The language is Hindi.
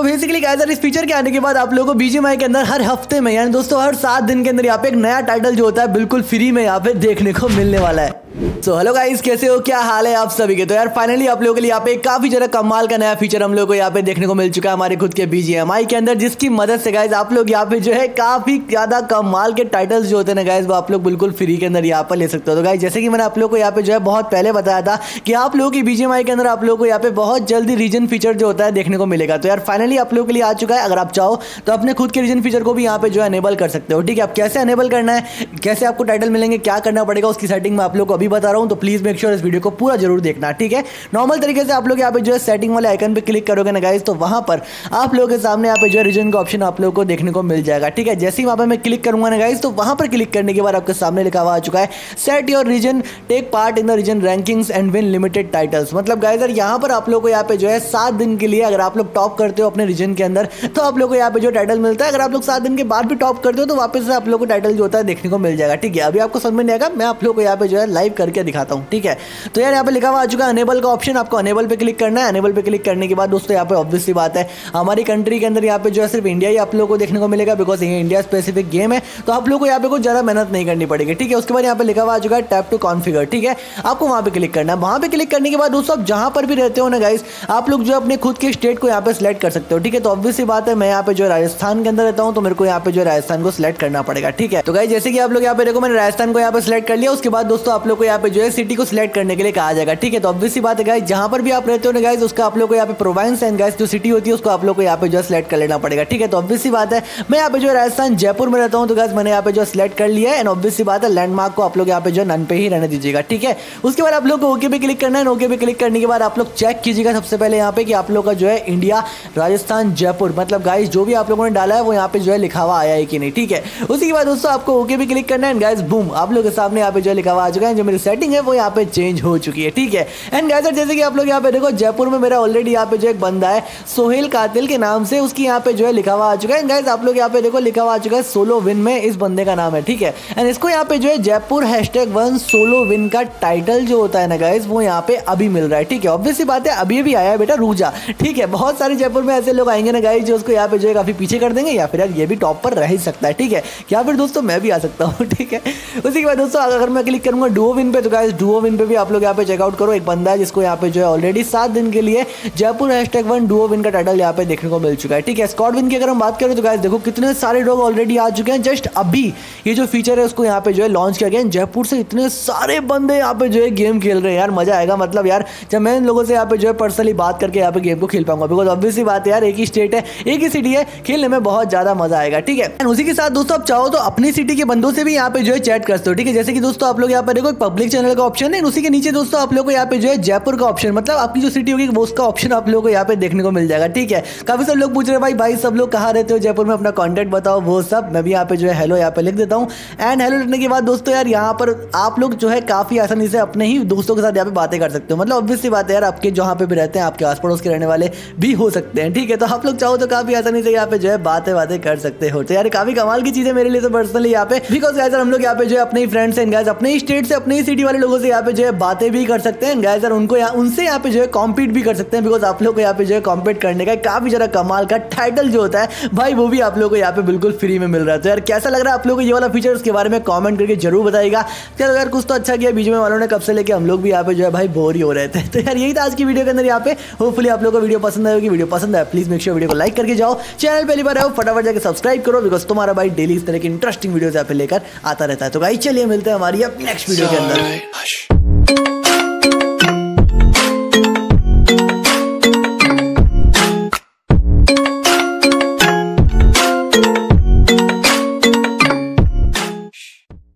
तो बेसिकली गाइस इस फीचर के आने के बाद आप लोगों को बीजीएमआई के अंदर हर हफ्ते में यानी दोस्तों हर 7 दिन के अंदर यहाँ पे एक नया टाइटल जो होता है बिल्कुल फ्री में यहाँ पे देखने को मिलने वाला है। सो हेलो गाइस, कैसे हो, क्या हाल है आप सभी के। तो यार फाइनली आप लोगों के लिए यहाँ पे काफी ज्यादा कमाल का नया फीचर हम लोगों को यहाँ पे देखने को मिल चुका है हमारे खुद के बीजीएमआई के अंदर, जिसकी मदद से गाइस आप लोग यहाँ पे जो है काफी ज्यादा कमाल के टाइटल्स जो होते हैं ना गाइस वो आप लोग बिल्कुल फ्री के अंदर यहाँ पर ले सकते हो। तो गाइस जैसे कि मैंने आप लोग को यहाँ पे जो है बहुत पहले बताया था कि आप लोगों की बीजीएमआई के अंदर आप लोगों को यहाँ पे बहुत जल्दी रीजन फीचर जो होता है देखने को मिलेगा। तो यार फाइनली आप लोगों के लिए आ चुका है। अगर आप चाहो तो अपने खुद के रीजन फीचर को भी यहाँ पे जो है एनेबल कर सकते हो। ठीक है, आप कैसे एनेबल करना है, कैसे आपको टाइटल मिलेंगे, क्या करना पड़ेगा, उसकी सेटिंग में आप लोग को अभी बता रहा हूं। तो प्लीज मेक श्योर इस वीडियो को पूरा जरूर देखना। ठीक है, नॉर्मल तरीके से आप लोग यहाँ पे जो है सेटिंग वाले आइकन पे क्लिक करोगे ना गाइस तो वहां पर आप लोगों के सामने यहाँ पे जो है रीजन का ऑप्शन आप लोगों को देखने को मिल जाएगा। ठीक है, जैसे ही वहां पर मैं क्लिक करूंगा ना गाइस तो वहां पर क्लिक करने के बाद आपके सामने लिखा हुआ आ चुका है set your region, take part in the region rankings and win limited titles. मतलब गाइस यहाँ पर आप लोग को यहाँ पे जो है 7 दिन के लिए अगर आप लोग टॉप करते हो अपने रीजन के अंदर तो आप लोग को यहाँ पे जो टाइटल मिलता है। अगर आप लोग 7 दिन के बाद भी टॉप करते हो तो वापस से आप लोग को टाइटल जो होता है देखने को मिल जाएगा। ठीक है, अभी आपको समझ में नहीं आएगा, मैं आप लोग को यहाँ पे जो है लाइव करके दिखाता हूं। ठीक है, तो यार यहाँ पे लिखा हुआ आ चुका है अनेबल का ऑप्शन, आपको अनेबल पे क्लिक करना है। अनेबल पे क्लिक करने के बाद दोस्तों यहाँ पे ऑब्वियसली बात है हमारी कंट्री के अंदर यहाँ पे जो है सिर्फ इंडिया ही आप लोगों को देखने को मिलेगा, बिकॉज ये इंडिया स्पेसिफिक गेम है तो आप लोगों को यहाँ पे कुछ ज्यादा मेहनत नहीं करनी पड़ेगी। ठीक है, उसके बाद यहाँ पे लिखा हुआ आ चुका है टैप टू कॉन्फिगर। ठीक है, आपको वहां पर क्लिक करना है। वहां पर क्लिक करने के बाद दोस्तों आप जहां पर भी रहते हो ना गाइस आप लोग जो अपने खुद के स्टेट को यहाँ पे सिलेक्ट कर सकते हो। ठीक है, तो ऑब्वियसली बात है मैं यहाँ पे जो राजस्थान के अंदर रहता हूँ तो मेरे को यहाँ पे जो राजस्थान को सिलेक्ट करना पड़ेगा। ठीक है, तो गाइस जैसे कि आप लोग यहाँ पे देखो मैंने राजस्थान को यहाँ पे सिलेक्ट कर लिया। उसके बाद दोस्तों आप लोग को यहाँ पे जो है सिटी को सिलेक्ट करने के लिए कहा जाएगा। ठीक है, तो ऑब्वियसली बात है गाइस जहां पर भी आप रहते हो ना गाइस उसका आप लोग को यहाँ पे प्रोविंस एंड गाइस जो सिटी होती है उसको आप लोग को यहाँ पे जो है सिलेक्ट कर लेना पड़ेगा। ठीक है, तो ऑब्वियसली बात है मैं यहाँ पे जो राजस्थान जयपुर में रहता हूँ तो गाइस मैंने यहाँ पे जो सिलेक्ट कर लिया है। एंड ऑब्वियसली बात है लैंडमार्क को आप लोग यहाँ पे जो नन पे ही रहने दीजिएगा। ठीक है, उसके बाद आप लोग को ओके पे क्लिक करना है। ओके पे क्लिक करने के बाद आप लोग चेक कीजिएगा सबसे पहले यहाँ पे कि आप लोग का जो है इंडिया राजस्थान जयपुर मतलब गाइस जो भी आप लोगों ने डाला है वो यहाँ पे जो है लिखा हुआ आया है कि नहीं। ठीक है, उसके बाद दोस्तों आपको ओके पे क्लिक करना है। एंड गाइस बूम आप लोग के सामने यहाँ पे जो लिखा हुआ आ चुका है जो मेरी सेटिंग है वो यहाँ पे चेंज हो चुकी है। ठीक है, एंड गाइस जैसे कि आप लोग यहाँ पे देखो जयपुर में मेरा ऑलरेडी यहाँ पे जो एक बंदा है सोहेल कातिल के नाम से उसकी यहाँ पे जो है लिखा हुआ आ चुका है। गाइस आप लोग यहाँ पे देखो लिखा हुआ आ चुका है सोलो विन में इस बंदे का नाम है। ठीक है, एंड इसको यहाँ पे जो है जयपुर #1 सोलो विन का टाइटल जो होता है ना गाइस वो यहाँ पे अभी मिल रहा है। ठीक है, ऑब्वियसली बात है अभी भी आया है बेटा रूजा। ठीक है, बहुत सारे जयपुर में ऐसे लोग आएंगे ना गाइस जो उसको यहाँ पे जो है काफी पीछे कर देंगे या फिर यार ये भी टॉप पर रह ही सकता है। ठीक है, या फिर दोस्तों मैं भी आ सकता हूँ। ठीक है, उसी के बाद दोस्तों अगर मैं क्लिक करूंगा डुओ विन पे तो गाइस डुओ विन पे भी आप लोग यहाँ पे चेकआउट करो। एक बंदा है जिसको यहाँ पे जो है ऑलरेडी 7 दिन के लिए जयपुर #1 डुओ विन का टाइटल यहाँ पे देखने को मिल चुका है। ठीक है, स्क्वाड विन की अगर हम बात करें तो गाइस देखो कितने सारे लोग ऑलरेडी आ चुके हैं। जस्ट अभी ये जो फीचर है उसको यहाँ पे जो है लॉन्च किया गया। जयपुर से इतने सारे बंदे यहाँ पे जो है गेम खेल रहे हैं यार, मजा आएगा। मतलब यार जब मैं इन लोगों से यहाँ पे जो है पर्सनली बात करके यहाँ पे गेम को खेल पाऊंगा, बिकॉज ऑब्वियसली बात है यार एक ही स्टेट है एक ही सिटी है, खेलने में बहुत ज्यादा मजा आएगा। ठीक है, उसी के साथ दोस्तों आप चाहो तो अपनी सिटी के बंदों से भी यहाँ पे जो है चैट कर सकते हो। ठीक है, जैसे कि दोस्तों आप लोग यहाँ पे देखो पब्लिक चैनल का ऑप्शन है, उसी के नीचे दोस्तों आप लोग को यहाँ पे जो है जयपुर का ऑप्शन मतलब आपकी जो सिटी होगी वो उसका ऑप्शन आप लोग को यहाँ पे देखने को मिल जाएगा। ठीक है, काफी सब लोग पूछ रहे हैं भाई सब लोग कहाँ रहते हो जयपुर में, अपना कॉन्टैक्ट बताओ वो सब। मैं भी यहाँ पे जो है हेलो यहाँ पे लिख देता हूँ। एंड हेलो लिखने के बाद दोस्तों यार यहाँ पर आप लोग जो है काफी आसानी से अपने ही दोस्तों के साथ यहाँ पे बातें कर सकते हो। मतलब ऑब्वियसली बात है यार आपके जहाँ पे भी रहते हैं आपके आस पड़ोस के रहने वाले भी हो सकते हैं। ठीक है, तो आप लोग चाहो तो काफी आसानी से यहाँ पे जो है बातें कर सकते हो। तो यार काफी कमाल की चीजें मेरे लिए तो पर्सनली यहाँ पे, बिकॉज गाइस हम लोग यहाँ पे जो है अपने फ्रेंड्स एंड गाइस अपने स्टेट से अपने ही सिटी वाले लोगों से यहाँ पे जो है बातें भी कर सकते हैं। गाइस उनको उनसे यहाँ पे जो है कॉम्पीट भी कर सकते हैं, बिकॉज आप लोग को यहाँ पे जो है कॉम्पीट करने का काफी ज्यादा कमाल का टाइटल जो होता है भाई वो भी आप लोग को यहाँ पे बिल्कुल फ्री में मिल रहा है। तो यार कैसा लग रहा है आप लोग को ये वाला फीचर, उसके बारे में कॉमेंट करके जरूर बताएगा। चलो यार कुछ तो अच्छा किया बीजीएमआई वालों ने, कब से लेके हम लोग भी यहाँ पे जो है भाई बोर ही हो रहे थे। तो यार यही था आज की वीडियो के अंदर यहाँ पे, होपफुली आप लोग को वीडियो पसंद आएगी। वीडियो पसंद आए प्लीज मेक श्योर वीडियो को लाइक करके जाओ, चैनल पहली बार आओ फटाफट जाकर सब्सक्राइब करो, बिकॉज तुम्हारा भाई डेली इस तरह की इंटरेस्टिंग वीडियो यहाँ पे लेकर आता रहता है। तो भाई चलिए मिलते हैं हमारी अब नेक्स्ट वीडियो के अंदर।